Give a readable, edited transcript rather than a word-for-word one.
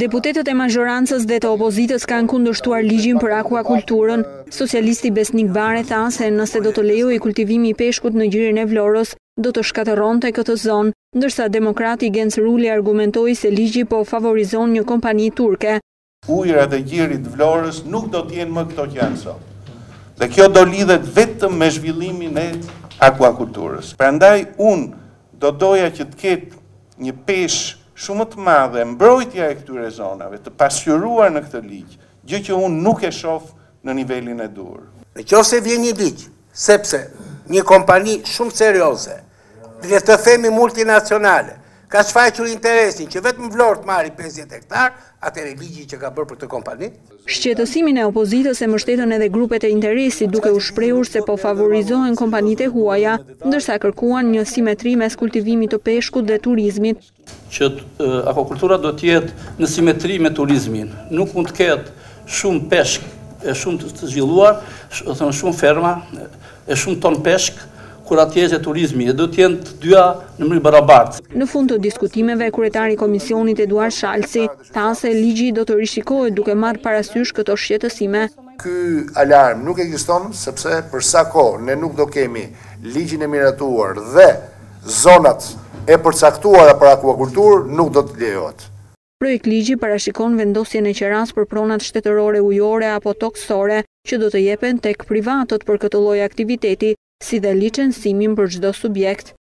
Deputetët e majorancës dhe të opozitës kanë kundërshtuar ligjin për akuakulturën. Socialisti Besnik Bare tha se nëse do të lejojë kultivimi i peshkut në gjirin e Vlorës, do të shkatërronte këtë zonë, ndërsa demokrati Genc Ruli argumentoi se ligji po favorizon një kompani turke. Ujërat e gjirit Vlorës nuk do të jenë më këto që janë sot. Dhe kjo do lidhet vetëm me zhvillimin e akuakulturës. Prandaj unë do doja që të ketë një peshë shumë të madhe, mbrojtja e këtyre zonave, të pasqyruar në këtë ligj, gjë që unë nuk e shoh në nivelin e dur. Nëse vjen një ligj, sepse një kompani shumë serioze, le të themi multinacionale, ka shfaqur interesin që vetëm Vlorë të marrë 50 hektar, atëherë ligji që ka bërë për këtë kompani. Shqetësimin e opozitës e mbështetën edhe grupet e interesit duke u shprehur se po favorizohen kompanitë huaja, ndërsa kërkuan një simetri mes kultivimit të peshkut dhe turizmit. Që akvakultura do të jetë në simetri me turizmin. Nuk mund të ketë shumë peshk, e shumë të zhvilluar, shumë ferma, e shumë ton peshk. Kur atje turizmi, do të jenë të dyja në mënyrë barabartë. Në fund të diskutimeve, kryetari i Komisionit Eduard Shalci tha se ligji do të rishikohet duke marrë parasysh këto shqetësime. Ky alarm nuk ekziston sepse për sa kohë ne nuk do kemi ligjin e miratuar dhe zonat e përcaktuara për akuakulturë nuk do të lejohet. Projekt ligji parashikon vendosjen e qeras për pronat shtetërore ujore apo toksore që do të jepen tek privatët për këtë lloj aktiviteti, si dhe licencimin për çdo subjekt.